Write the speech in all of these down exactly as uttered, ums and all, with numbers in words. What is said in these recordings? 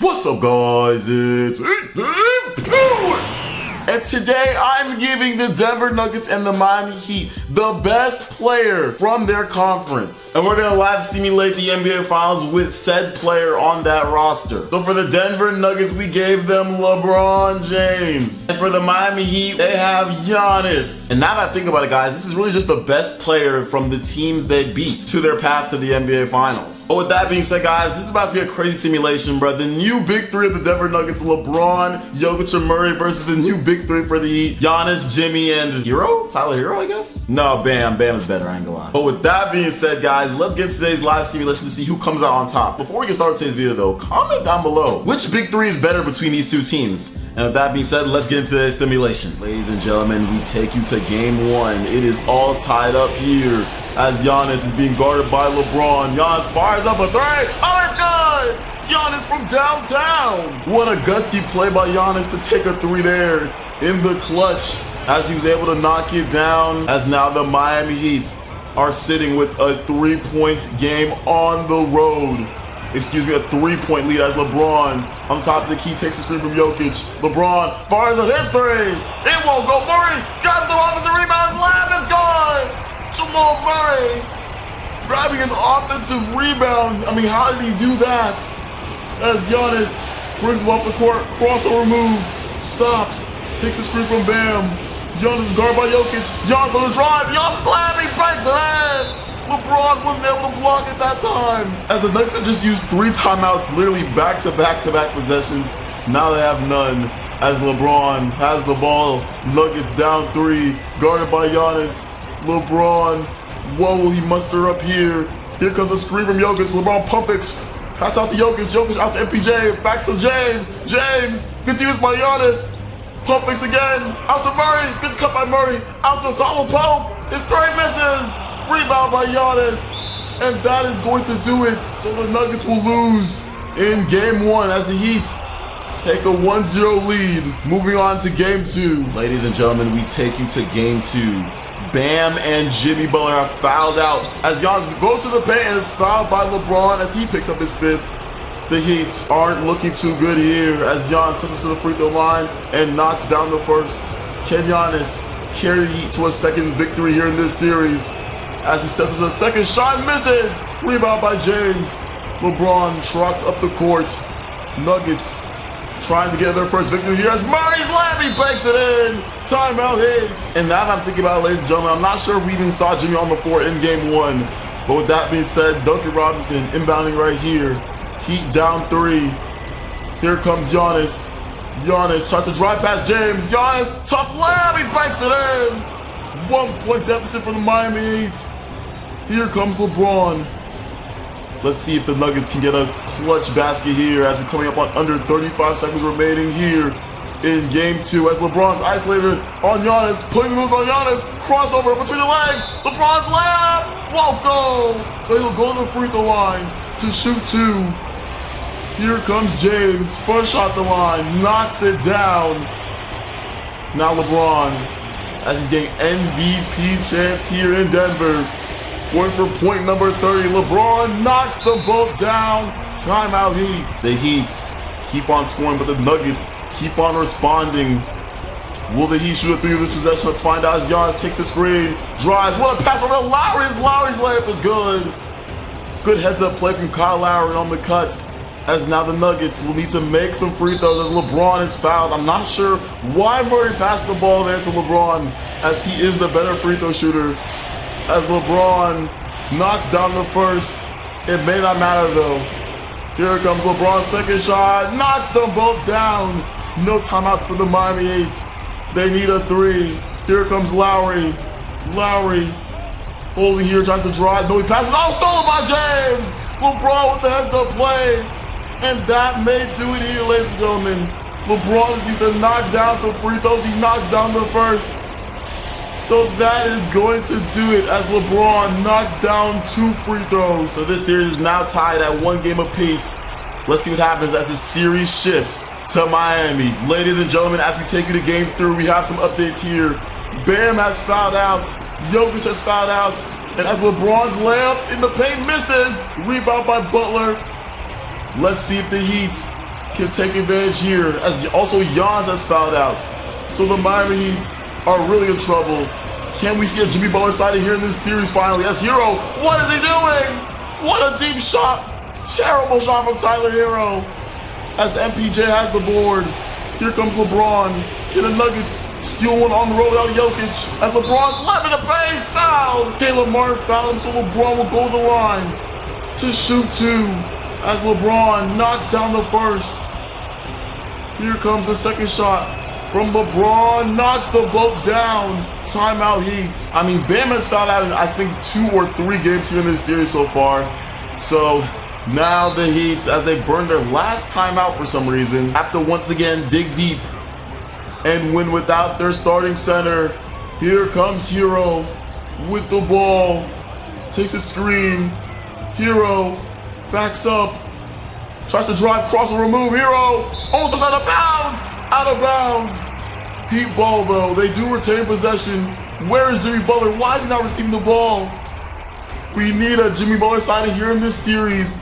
What's up, guys? It's Eat Baby! And today, I'm giving the Denver Nuggets and the Miami Heat the best player from their conference. And we're gonna live simulate the N B A Finals with said player on that roster. So for the Denver Nuggets, we gave them LeBron James. And for the Miami Heat, they have Giannis. And now that I think about it, guys, this is really just the best player from the teams they beat to their path to the N B A Finals. But with that being said, guys, this is about to be a crazy simulation, bro. The new big three of the Denver Nuggets, LeBron, Jokic, and Murray versus the new big three for the Heat, Giannis, Jimmy, and Herro? Tyler Herro, I guess? No, Bam. Bam is better, I ain't gonna lie. But with that being said, guys, let's get today's live simulation to see who comes out on top. Before we get started today's video, though, comment down below which big three is better between these two teams. And with that being said, let's get into today's simulation. Ladies and gentlemen, we take you to game one. It is all tied up here as Giannis is being guarded by LeBron. Giannis fires up a three. Oh, it's good! Giannis from downtown. What a gutsy play by Giannis to take a three there in the clutch as he was able to knock it down, as now the Miami Heat are sitting with a three-point game on the road. Excuse me, a three-point lead as LeBron on top of the key takes a screen from Jokic. LeBron fires a his three. It won't go. Murray got the offensive rebound. Lamb is gone. Jamal Murray grabbing an offensive rebound. I mean, how did he do that? As Giannis brings him up the court, crossover move, stops, takes a screen from Bam. Giannis is guarded by Jokic. Giannis on the drive. Giannis slamming, banks it in. LeBron wasn't able to block at that time. As the Nuggets have just used three timeouts, literally back to back to back possessions. Now they have none. As LeBron has the ball, Nuggets down three, guarded by Giannis. LeBron, what will he muster up here? Here comes a screen from Jokic. LeBron pump it. Pass out to Jokic, Jokic out to M P J, back to James, James, good use by Giannis, pump fix again, out to Murray, good cut by Murray, out to Donald Pope, his three misses, rebound by Giannis, and that is going to do it. So the Nuggets will lose in game one as the Heat take a one zero lead. Moving on to game two. Ladies and gentlemen, we take you to game two. Bam and Jimmy Butler are fouled out as Giannis goes to the paint and is fouled by LeBron as he picks up his fifth. The Heat aren't looking too good here as Giannis steps to the free throw line and knocks down the first. Can Giannis carry the Heat to a second victory here in this series? As he steps into the second shot, misses. Rebound by James. LeBron trots up the court. Nuggets trying to get their first victory here as Murray's Labby banks it in. Timeout hits. And now that I'm thinking about it, ladies and gentlemen, I'm not sure if we even saw Jimmy on the floor in game one. But with that being said, Duncan Robinson inbounding right here. Heat down three. Here comes Giannis. Giannis tries to drive past James. Giannis, tough lab, he banks it in. One point deficit for the Miami Heat. Here comes LeBron. Let's see if the Nuggets can get a clutch basket here as we're coming up on under thirty-five seconds remaining here in game two. As LeBron's isolated on Giannis, putting moves on Giannis, crossover between the legs. LeBron's layup won't go, but he'll go to the free throw line to shoot two. Here comes James, first shot the line, knocks it down. Now LeBron, as he's getting M V P chance here in Denver. Going for point number thirty. LeBron knocks them both down. Timeout Heat. The Heat keep on scoring, but the Nuggets keep on responding. Will the Heat shoot through this possession? Let's find out as Giannis takes a screen. Drives. What a pass over to Lowry. Lowry's layup is good. Good heads-up play from Kyle Lowry on the cut. As now the Nuggets will need to make some free throws as LeBron is fouled. I'm not sure why Murray passed the ball there to LeBron, as he is the better free throw shooter. As LeBron knocks down the first. It may not matter though. Here comes LeBron's second shot. Knocks them both down. No timeouts for the Miami Heat. They need a three. Here comes Lowry. Lowry over here tries to drive. No, he passes. Oh, stolen by James. LeBron with the heads up play. And that may do it here, ladies and gentlemen. LeBron just needs to knock down some free throws. He knocks down the first. So that is going to do it as LeBron knocks down two free throws. So this series is now tied at one game apiece. Let's see what happens as the series shifts to Miami. Ladies and gentlemen, as we take you to game three, we have some updates here. Bam has fouled out. Jokic has fouled out. And as LeBron's layup in the paint misses, rebound by Butler. Let's see if the Heat can take advantage here, as also Giannis has fouled out. So the Miami Heat are really in trouble. Can we see a Jimmy Butler sighted here in this series finally? Yes, Herro, what is he doing? What a deep shot. Terrible shot from Tyler Herro. As M P J has the board. Here comes LeBron. Here the Nuggets steal one on the road without Jokic. As LeBron's left in the face, fouled. Caleb Martin fouled him, so LeBron will go to the line to shoot two. As LeBron knocks down the first. Here comes the second shot from LeBron, knocks the vote down. Timeout Heat. I mean, Bam has fouled out in, I think, two or three games here in this series so far. So now the Heat, as they burn their last timeout for some reason, have to once again dig deep and win without their starting center. Here comes Herro with the ball. Takes a screen. Herro backs up. Tries to drive, cross, and remove. Herro also out of bounds. Out of bounds. Heat ball, though. They do retain possession. Where is Jimmy Butler? Why is he not receiving the ball? We need a Jimmy Butler signing here in this series.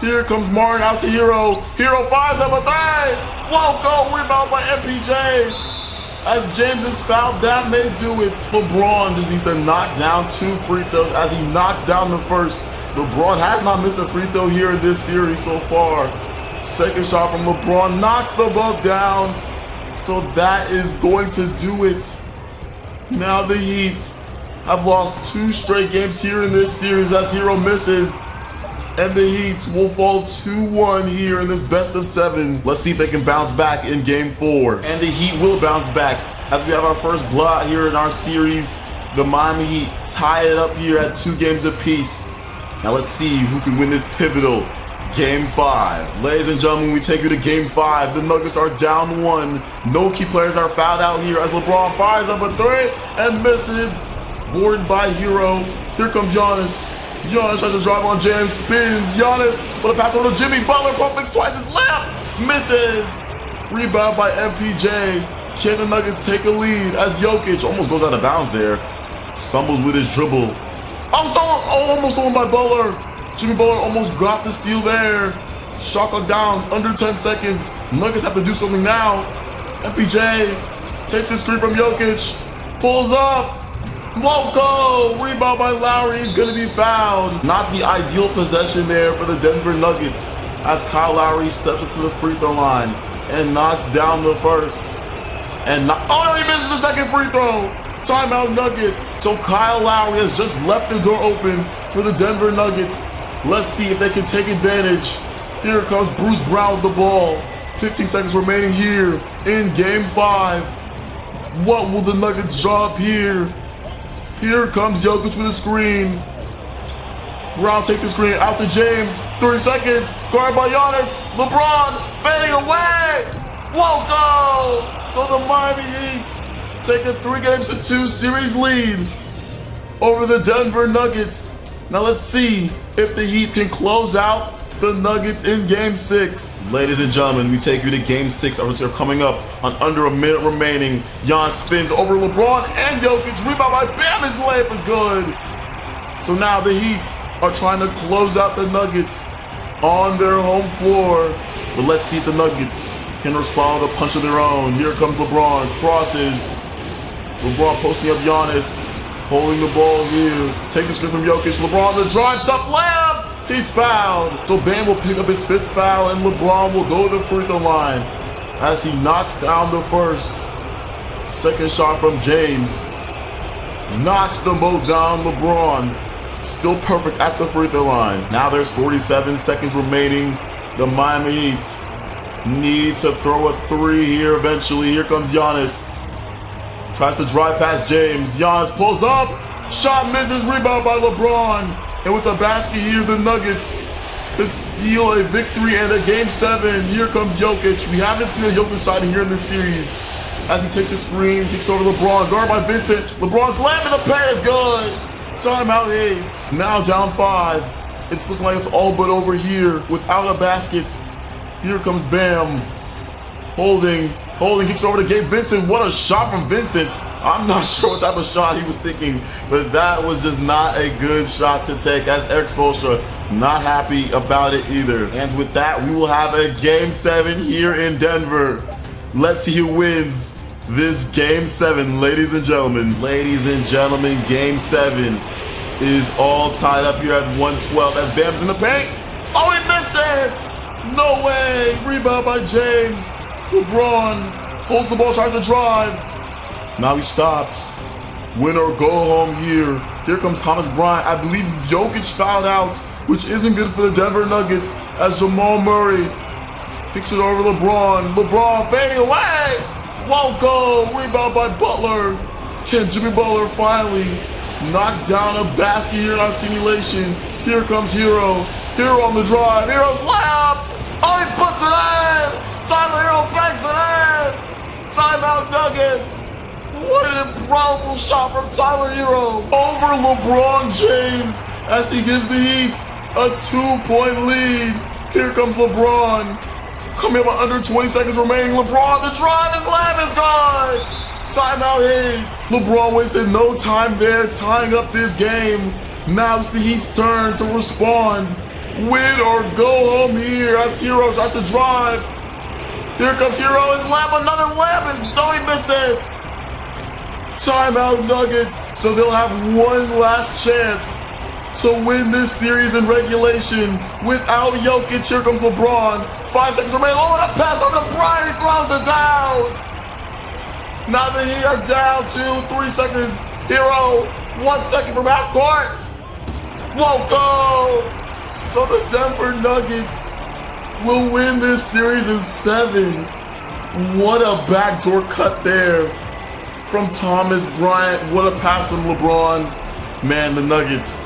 Here comes Martin out to Herro. Herro fires up a three. Won't go. Rebound by M P J. As James is fouled, that may do it. LeBron just needs to knock down two free throws as he knocks down the first. LeBron has not missed a free throw here in this series so far. Second shot from LeBron knocks the ball down. So that is going to do it. Now the Heat have lost two straight games here in this series as Herro misses. And the Heat will fall two one here in this best of seven. Let's see if they can bounce back in game four. And the Heat will bounce back as we have our first blowout here in our series. The Miami Heat tie it up here at two games apiece. Now let's see who can win this pivotal game five. Ladies and gentlemen, we take you to game five. The Nuggets are down one. No key players are fouled out here as LeBron fires up a three and misses. Board by Herro. Here comes Giannis. Giannis tries to drive on James, spins. Giannis, but a pass over to Jimmy Butler, perfects twice his lap, misses. Rebound by M P J. Can the Nuggets take a lead as Jokic almost goes out of bounds there. Stumbles with his dribble. Oh, stolen, oh, almost stolen by Butler. Jimmy Butler almost got the steal there. Shot clock down, under ten seconds. Nuggets have to do something now. M P J takes his screen from Jokic, pulls up. Won't go. Rebound by Lowry. He's going to be fouled. Not the ideal possession there for the Denver Nuggets as Kyle Lowry steps up to the free throw line and knocks down the first. And not, oh, he misses the second free throw. Timeout Nuggets. So Kyle Lowry has just left the door open for the Denver Nuggets. Let's see if they can take advantage. Here comes Bruce Brown with the ball. fifteen seconds remaining here in game five. What will the Nuggets draw up here? Here comes Jokic with a screen. Brown takes the screen out to James. Three seconds. Guarded by Giannis. LeBron fading away. Won't go. So the Miami Heat take a three games to two series lead over the Denver Nuggets. Now let's see if the Heat can close out the Nuggets in game six. Ladies and gentlemen, we take you to game six. Are coming up on under a minute remaining. Giannis spins over LeBron and Jokic. Rebound by Bam. His layup is good. So now the Heat are trying to close out the Nuggets on their home floor. But let's see if the Nuggets can respond with a punch of their own. Here comes LeBron. Crosses. LeBron posting up Giannis. Holding the ball here. Takes a screen from Jokic. LeBron the drive. Tough layup. He's fouled. So Bam will pick up his fifth foul and LeBron will go to the free throw line as he knocks down the first. Second shot from James. Knocks them both down. LeBron still perfect at the free throw line. Now there's forty-seven seconds remaining. The Miami Heat need to throw a three here eventually. Here comes Giannis. Tries to drive past James. Giannis pulls up. Shot misses. Rebound by LeBron. And with a basket here, the Nuggets could seal a victory and a game seven. Here comes Jokic. We haven't seen a Jokic side here in this series. As he takes a screen, kicks over LeBron. Guarded by Vincent. LeBron slamming the paint is good. Timeout Heat. Now down five. It's looking like it's all but over here without a basket. Here comes Bam. Holding, holding, kicks over to Gabe Vincent. What a shot from Vincent. I'm not sure what type of shot he was thinking, but that was just not a good shot to take. As Eric Spoelstra, not happy about it either. And with that, we will have a game seven here in Denver. Let's see who wins this game seven, ladies and gentlemen. Ladies and gentlemen, game seven is all tied up here at one twelve as Bam's in the paint. Oh, he missed it! No way! Rebound by James. LeBron holds the ball, tries to drive. Now he stops. Win or go home here. Here comes Thomas Bryant. I believe Jokic fouled out, which isn't good for the Denver Nuggets as Jamal Murray picks it over LeBron. LeBron fading away. Won't go. Rebound by Butler. Can Jimmy Butler finally knock down a basket here in our simulation? Here comes Herro. Herro on the drive. Herro's layup. Oh, he puts it in. Tyler Herro banks it in. Timeout Nuggets. What an improbable shot from Tyler Herro over LeBron James as he gives the Heat a two-point lead. Here comes LeBron. Coming up with under twenty seconds remaining. LeBron, the drive, his layup is gone. Timeout Heat. LeBron wasted no time there tying up this game. Now it's the Heat's turn to respond. Win or go home here as Herro tries to drive. Here comes Herro, his layup, another layup, and no, he missed it. Timeout Nuggets. So they'll have one last chance to win this series in regulation without Jokic. Here comes LeBron. Five seconds remain. Oh, and a pass over to Bryant. He throws it down. Now the Heat are down two, three seconds. Herro, one second from half court. Won't go. So the Denver Nuggets will win this series in seven. What a backdoor cut there from Thomas Bryant. What a pass from LeBron. Man, the Nuggets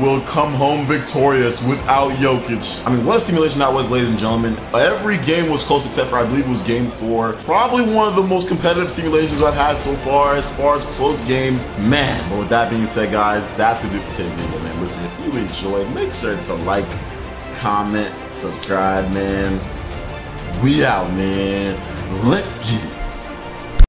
will come home victorious without Jokic. I mean, what a simulation that was, ladies and gentlemen. Every game was close except for, I believe it was game four. Probably one of the most competitive simulations I've had so far as far as close games. Man, but with that being said, guys, that's gonna do it for today's video, man. Listen, if you enjoyed, make sure to like, comment, subscribe, man. We out, man. Let's get it.